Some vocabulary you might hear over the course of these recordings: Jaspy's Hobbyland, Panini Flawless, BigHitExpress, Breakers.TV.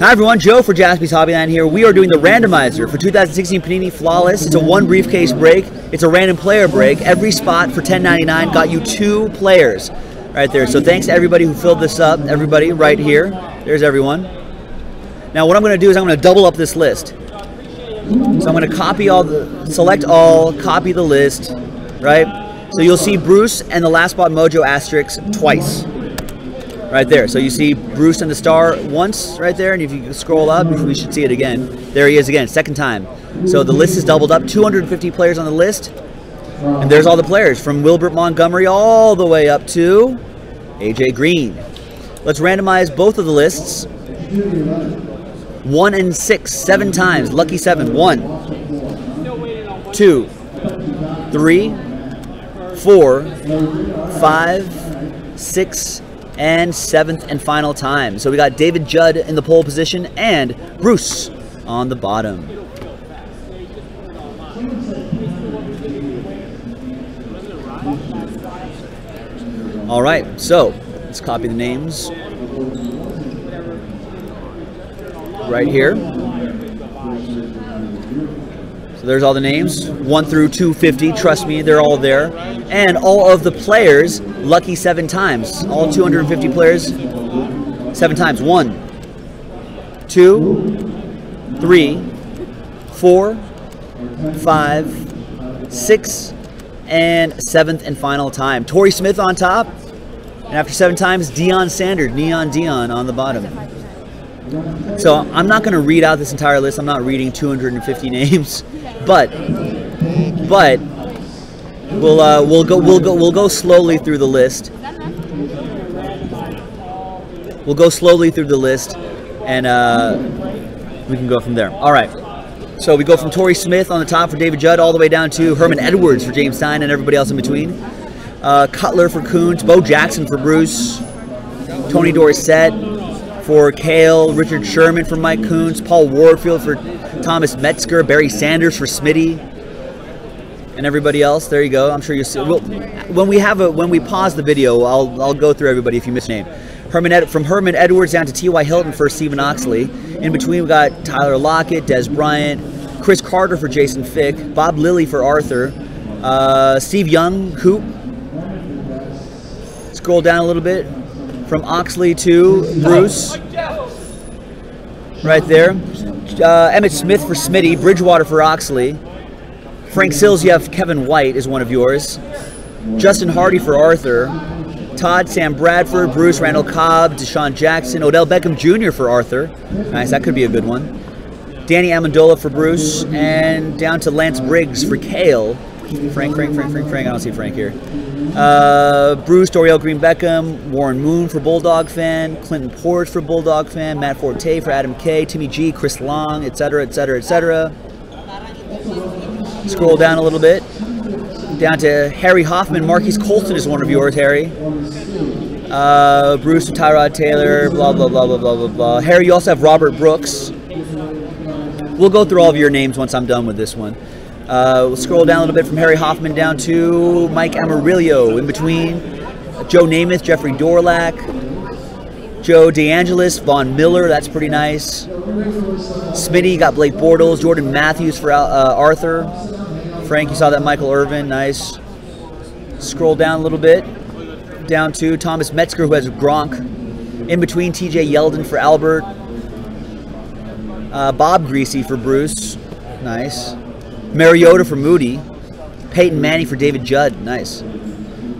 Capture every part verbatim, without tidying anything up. Hi everyone, Joe for Jaspy's Hobbyland here. We are doing the randomizer for two thousand sixteen Panini Flawless. It's a one briefcase break. It's a random player break. Every spot for ten ninety-nine got you two players right there. So thanks to everybody who filled this up. Everybody right here. There's everyone. Now what I'm going to do is I'm going to double up this list. So I'm going to copy all, the, select all, copy the list, right? So you'll see Bruce and the last spot Mojo asterisks twice. Right there. So you see Bruce and the star once right there, and if you scroll up, we should see it again. There he is again, second time. So the list is doubled up, two hundred fifty players on the list, and there's all the players from Wilbert Montgomery all the way up to A J Green. Let's randomize both of the lists. One and six, seven times, lucky seven. One, two, three, four, five, six, and seventh and final time. So we got David Judd in the pole position and Bruce on the bottom. All right, so let's copy the names right here. So there's all the names, one through two fifty. Trust me, they're all there. And all of the players, lucky seven times. All two hundred fifty players, seven times. One, two, three, four, five, six, and seventh and final time. Torrey Smith on top. And after seven times, Deion Sanders, Neon Dion on the bottom. So I'm not going to read out this entire list. I'm not reading two hundred fifty names, but but we'll uh, we'll go we'll go we'll go slowly through the list. We'll go slowly through the list, and uh, we can go from there. All right. So we go from Torrey Smith on the top for David Judd, all the way down to Herman Edwards for James Stein, and everybody else in between. Uh, Cutler for Coons, Bo Jackson for Bruce, Tony Dorsett for Kale, Richard Sherman for Mike Coons, Paul Warfield for Thomas Metzger, Barry Sanders for Smitty, and everybody else. There you go. I'm sure you'll see. We'll, when we have a when we pause the video, I'll I'll go through everybody if you miss a name. Herman Ed, from Herman Edwards down to T Y Hilton for Stephen Oxley. In between we got Tyler Lockett, Des Bryant, Chris Carter for Jason Fick, Bob Lilly for Arthur, uh, Steve Young, Coop. Scroll down a little bit. From Oxley to Bruce, right there. Uh, Emmett Smith for Smitty, Bridgewater for Oxley. Frank Sills, you have Kevin White is one of yours. Justin Hardy for Arthur. Todd, Sam Bradford, Bruce, Randall Cobb, Deshaun Jackson, Odell Beckham Junior for Arthur. Nice, that could be a good one. Danny Amendola for Bruce, and down to Lance Briggs for Kale. Frank, Frank, Frank, Frank, Frank. I don't see Frank here. Uh, Bruce, Doriel Green Beckham, Warren Moon for Bulldog fan, Clinton Porge for Bulldog fan, Matt Forte for Adam K, Timmy G, Chris Long, et cetera, et cetera, et cetera. Scroll down a little bit. Down to Harry Hoffman. Marquise Colton is one of yours, Harry. Uh, Bruce to Tyrod Taylor, blah, blah, blah, blah, blah, blah, blah. Harry, you also have Robert Brooks. We'll go through all of your names once I'm done with this one. Uh, we'll scroll down a little bit from Harry Hoffman down to Mike Amarillo. In between, Joe Namath, Jeffrey Dorlack, Joe DeAngelis, Von Miller. That's pretty nice. Smitty, got Blake Bortles, Jordan Matthews for uh, Arthur. Frank, you saw that Michael Irvin. Nice. Scroll down a little bit. Down to Thomas Metzger, who has Gronk. In between, T J Yeldon for Albert. Uh, Bob Greasy for Bruce. Nice. Mariota for Moody, Peyton Manning for David Judd. Nice.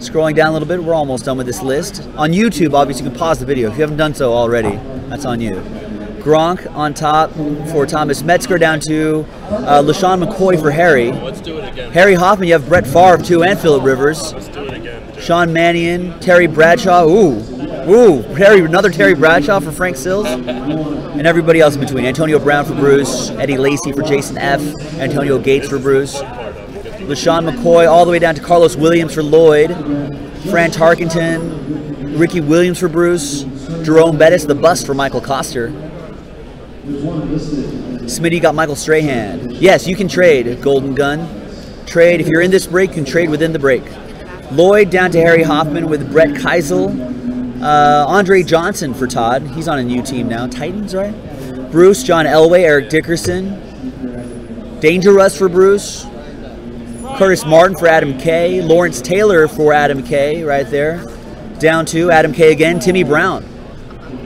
Scrolling down a little bit, we're almost done with this list. On YouTube, obviously, you can pause the video if you haven't done so already. That's on you. Gronk on top for Thomas Metzger, down to uh, LaShawn McCoy for Harry. Let's do it again. Harry Hoffman, you have Brett Favre too, and Phillip Rivers. Let's do it again. Dude. Sean Mannion, Terry Bradshaw. Ooh, ooh, Terry, another Terry Bradshaw for Frank Sills. And everybody else in between. Antonio Brown for Bruce, Eddie Lacy for Jason F, Antonio Gates for Bruce, LaShawn McCoy all the way down to Carlos Williams for Lloyd, Fran Tarkenton, Ricky Williams for Bruce, Jerome Bettis, the bust for Michael Koster. Smitty got Michael Strahan. Yes, you can trade, Golden Gun. Trade, if you're in this break, you can trade within the break. Lloyd down to Harry Hoffman with Brett Keisel, Uh, Andre Johnson for Todd. He's on a new team now. Titans, right? Bruce, John Elway, Eric Dickerson. Danger Russ for Bruce. Curtis Martin for Adam K. Lawrence Taylor for Adam K. Right there. Down to Adam K again. Timmy Brown.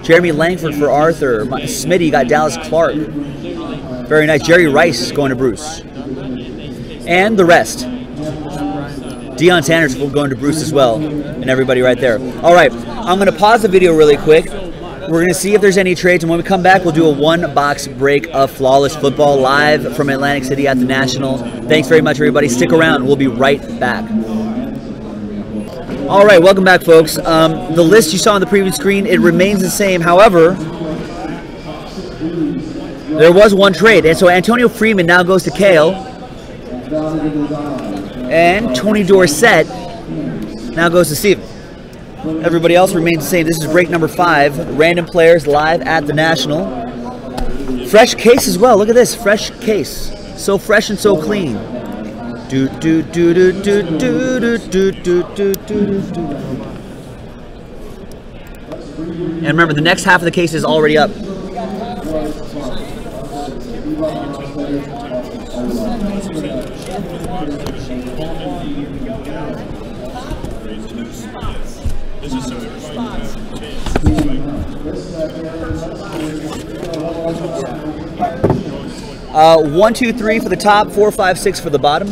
Jeremy Langford for Arthur. My, Smitty got Dallas Clark. Very nice. Jerry Rice going to Bruce. And the rest. Deion Sanders will go into Bruce as well. And everybody right there. All right. I'm going to pause the video really quick. We're going to see if there's any trades. And when we come back, we'll do a one-box break of Flawless Football live from Atlantic City at the National. Thanks very much, everybody. Stick around. We'll be right back. All right. Welcome back, folks. Um, the list you saw on the previous screen, it remains the same. However, there was one trade. And so Antonio Freeman now goes to Kale. And Tony Dorsett now goes to Steven. Everybody else remains the same. This is break number five. Random players live at the National. Fresh case as well. Look at this. Fresh case. So fresh and so clean. Do, do, do, do, do, do, do, do, do, do, do. And remember, the next half of the case is already up. Uh, one, two, three for the top, four, five, six for the bottom.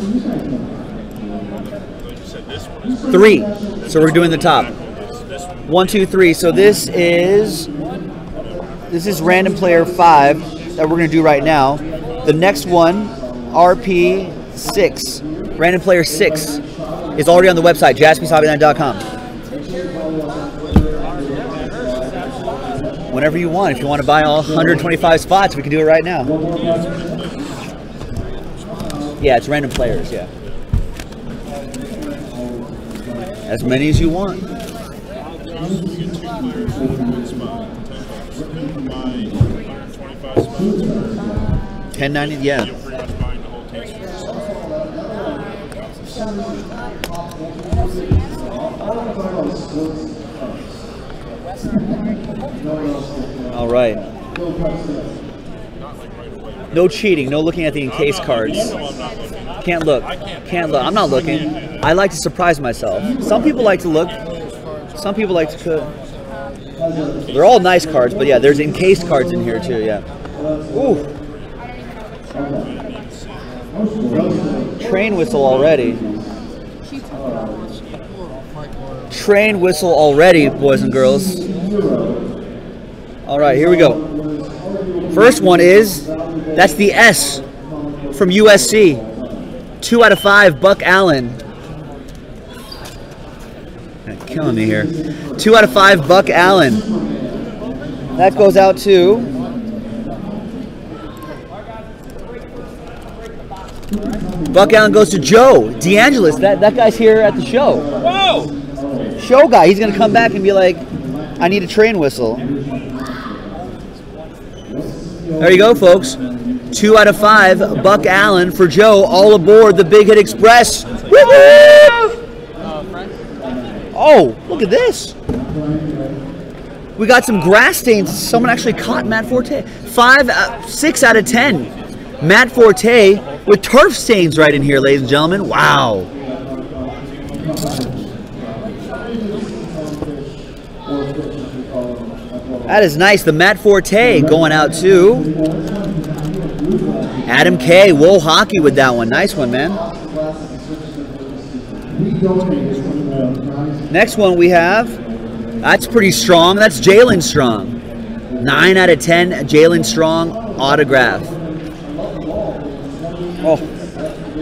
Three. So we're doing the top. One, two, three. So this is this is random player five that we're going to do right now. The next one, R P six, random player six, is already on the website, Jaspys Hobbyland dot com. Whenever you want. If you want to buy all one hundred twenty-five spots, we can do it right now. Yeah, it's random players, yeah. As many as you want. ten ninety, yeah. All right. No cheating. No looking at the encased cards. Can't look. Can't look. I'm not looking. I like to surprise myself. Some people like to look. Some people like to cook. They're all nice cards, but yeah, there's encased cards in here too. Yeah. Ooh. Train whistle already. Train whistle already, boys and girls. All right, here we go. First one is, that's the S from U S C. Two out of five, Buck Allen. Killing me here. Two out of five, Buck Allen. That goes out to Buck Allen goes to Joe DeAngelis. That that guy's here at the show. Whoa! Show guy. He's gonna come back and be like, I need a train whistle. There you go, folks. Two out of five, Buck Allen for Joe. All aboard the Big Hit Express. Oh, look at this. We got some grass stains. Someone actually caught Matt Forte. Five, uh, six out of ten. Matt Forte with turf stains right in here, ladies and gentlemen. Wow. That is nice. The Matt Forte going out to Adam K. Wool Hockey with that one. Nice one, man. Next one we have. That's pretty strong. That's Jalen Strong. Nine out of ten. Jalen Strong autograph. Oh,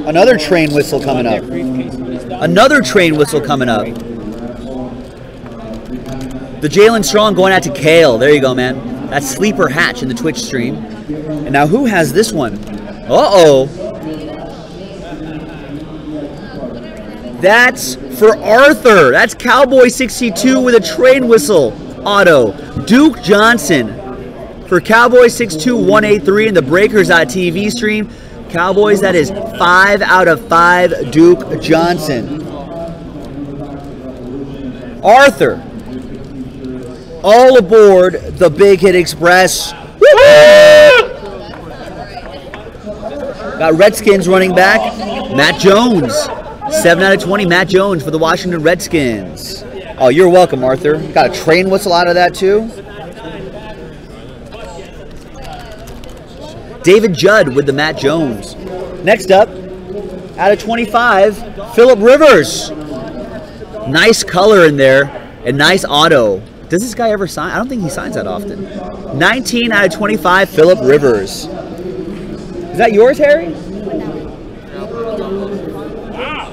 another train whistle coming up. Another train whistle coming up. The Jalen Strong going out to Kale. There you go, man. That's Sleeper Hatch in the Twitch stream. And now who has this one? Uh-oh. That's for Arthur. That's Cowboy sixty-two with a train whistle auto. Duke Johnson for Cowboy six two one eight three in the Breakers dot T V stream. Cowboys, that is five out of five, Duke Johnson. Arthur. all aboard the Big Hit Express. Got Redskins running back, Matt Jones. seven out of twenty, Matt Jones for the Washington Redskins. Oh, you're welcome, Arthur. Got a train whistle out of that, too. David Judd with the Matt Jones. Next up, out of twenty-five, Phillip Rivers. Nice color in there, and nice auto. Does this guy ever sign? I don't think he signs that often. nineteen out of twenty-five, Phillip Rivers. Is that yours, Harry? Wow.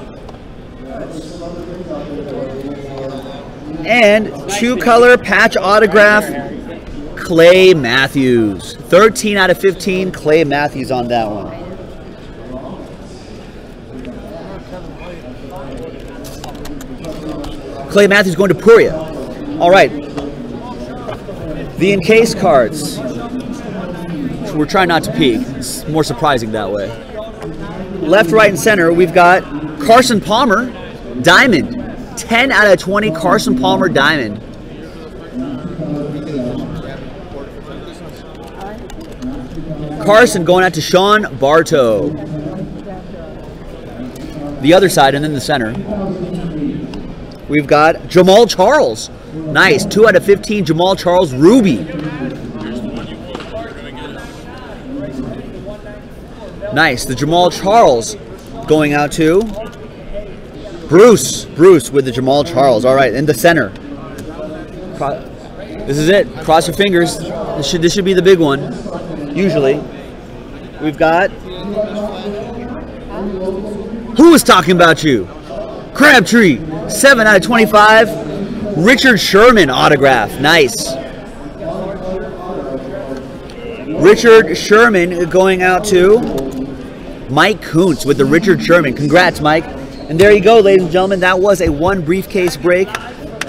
And two-color patch autograph, Clay Matthews. thirteen out of fifteen, Clay Matthews on that one. Clay Matthews going to Puria. All right. The encased cards. We're trying not to peek. It's more surprising that way. Left, right, and center, we've got Carson Palmer, Diamond. ten out of twenty, Carson Palmer, Diamond. Carson going out to Sean Bartow. The other side and then the center. We've got Jamal Charles. Nice. two out of fifteen, Jamal Charles, Ruby. Nice. The Jamal Charles going out to Bruce. Bruce with the Jamal Charles. All right. In the center. This is it. Cross your fingers. This should, this should be the big one. Usually. We've got... Who is talking about you? Crabtree. seven out of twenty-five. Richard Sherman autograph. Nice. Richard Sherman going out to Mike Kuntz with the Richard Sherman. Congrats, Mike. And there you go, ladies and gentlemen. That was a one briefcase break,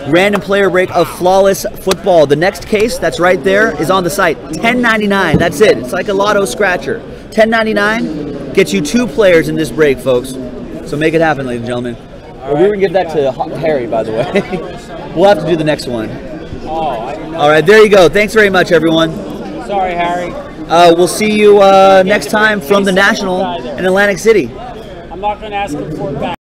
random player break of Flawless Football. The next case that's right there is on the site. ten ninety-nine. That's it. It's like a lotto scratcher. ten ninety-nine gets you two players in this break, folks. So make it happen, ladies and gentlemen. Right, we were going to give that to Harry, by the way. We'll have to do the next one. All right, there you go. Thanks very much, everyone. Sorry, Harry. Uh, we'll see you uh, next time from the National in Atlantic City. I'm not going to ask him for it back.